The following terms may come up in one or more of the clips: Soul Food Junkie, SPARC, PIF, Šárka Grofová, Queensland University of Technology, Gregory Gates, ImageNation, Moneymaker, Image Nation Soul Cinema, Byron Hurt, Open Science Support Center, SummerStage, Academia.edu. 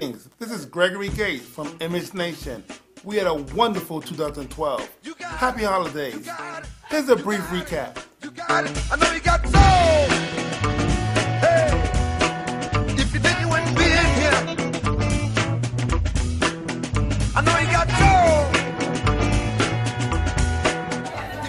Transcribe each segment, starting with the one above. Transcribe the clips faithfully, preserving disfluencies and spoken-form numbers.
This is Gregory Gates from Image Nation. We had a wonderful two thousand twelve. Happy holidays. Here's a brief recap. You got it. I know you got soul. Hey. If you didn't, you wouldn't be in here. I know you got soul.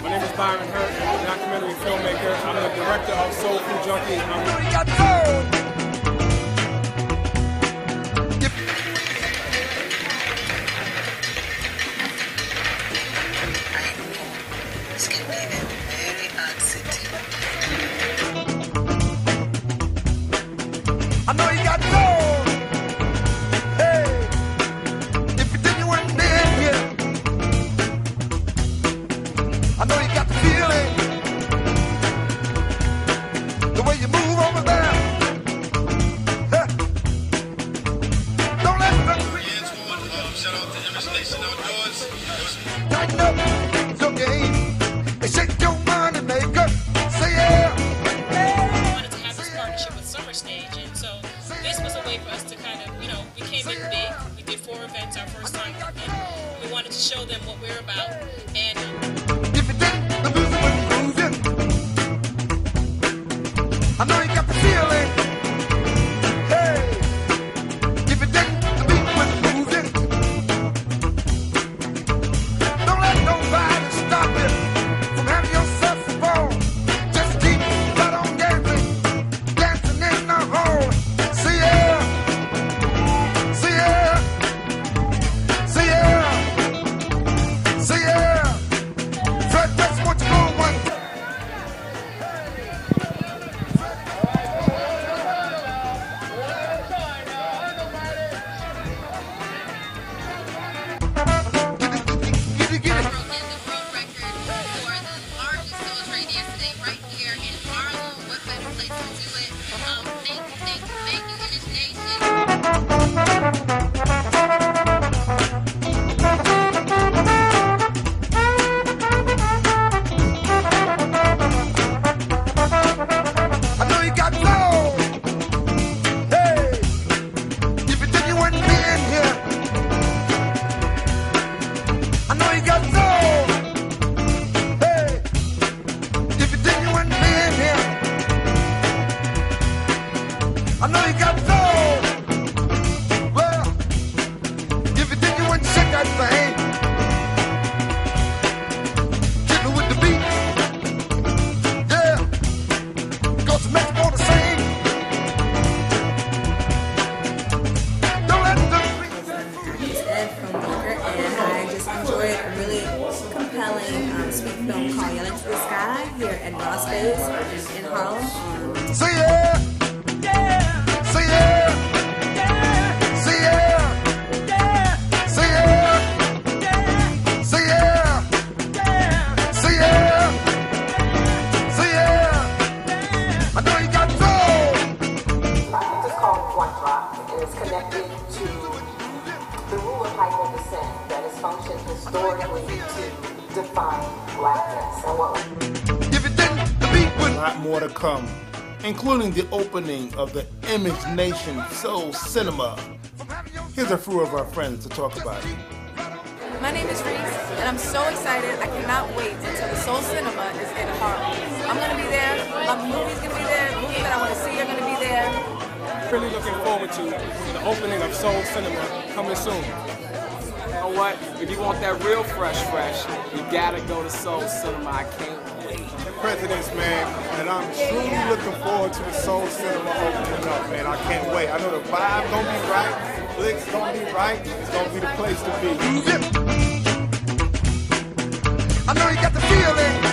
My name is Byron Hurt. I'm a documentary filmmaker. I'm the director of Soul Food Junkie. I know you got soul. Tighten up your game and shake your moneymaker. Say yeah. We wanted to have this partnership with SummerStage, and so this was a way for us to kind of, you know, we came in big. We did four events our first time, and we wanted to show them what we're about. And if you didn't, the music was losing. I know you got the feeling. Including the opening of the Image Nation Soul Cinema. Here's a few of our friends to talk about it. My name is Reese, and I'm so excited. I cannot wait until the Soul Cinema is in Harlem. I'm going to be there. My movie's going to be there. The movies that I want to see are going to be there. Really looking forward to the opening of Soul Cinema coming soon. You know what? If you want that real fresh, fresh, you gotta go to Soul Cinema. I can't wait. Presidents, man, and I'm truly looking forward to the Soul Cinema opening up, man. I can't wait. I know the vibe gonna be right, the flick's gonna be right, it's gonna be the place to be. I know you got the feeling.